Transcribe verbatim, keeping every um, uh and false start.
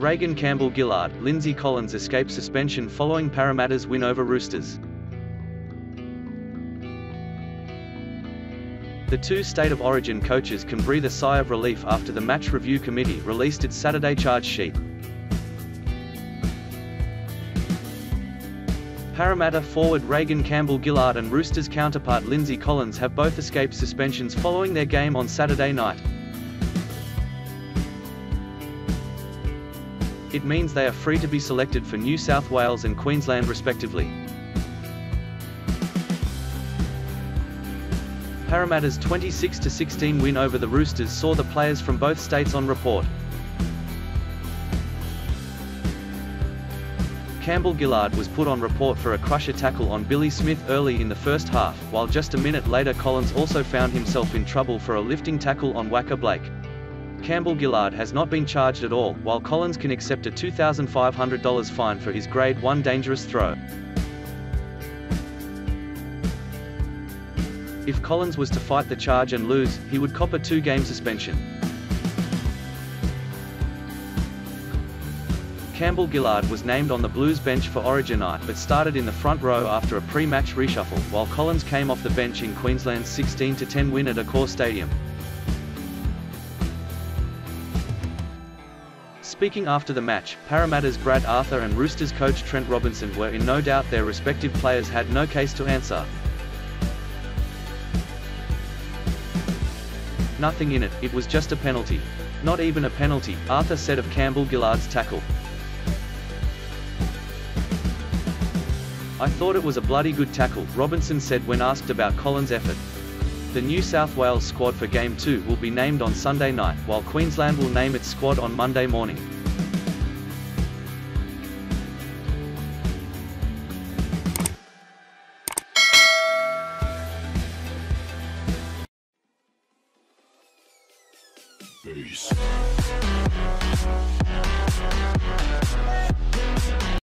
Reagan Campbell-Gillard, Lindsay Collins escaped suspension following Parramatta's win over Roosters. The two State of Origin coaches can breathe a sigh of relief after the Match Review Committee released its Saturday charge sheet. Parramatta forward Reagan Campbell-Gillard and Roosters counterpart Lindsay Collins have both escaped suspensions following their game on Saturday night. It means they are free to be selected for New South Wales and Queensland respectively. Parramatta's twenty-six to sixteen win over the Roosters saw the players from both states on report. Campbell-Gillard was put on report for a crusher tackle on Billy Smith early in the first half, while just a minute later Collins also found himself in trouble for a lifting tackle on Whacker Blake. Campbell-Gillard has not been charged at all, while Collins can accept a two thousand five hundred dollars fine for his grade one dangerous throw. If Collins was to fight the charge and lose, he would cop a two-game suspension. Campbell-Gillard was named on the Blues bench for Origin night but started in the front row after a pre-match reshuffle, while Collins came off the bench in Queensland's sixteen to ten win at Accor Stadium. Speaking after the match, Parramatta's Brad Arthur and Roosters coach Trent Robinson were in no doubt their respective players had no case to answer. "Nothing in it, it was just a penalty. Not even a penalty," Arthur said of Campbell-Gillard's tackle. "I thought it was a bloody good tackle," Robinson said when asked about Collins' effort. The New South Wales squad for Game two will be named on Sunday night, while Queensland will name its squad on Monday morning. Peace.